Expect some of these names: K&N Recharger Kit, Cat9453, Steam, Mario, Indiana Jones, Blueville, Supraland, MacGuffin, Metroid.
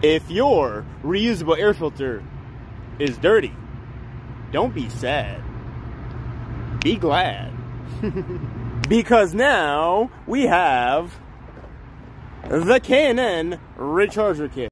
If your reusable air filter is dirty, don't be sad. Be glad. Because now we have the K&N Recharger Kit.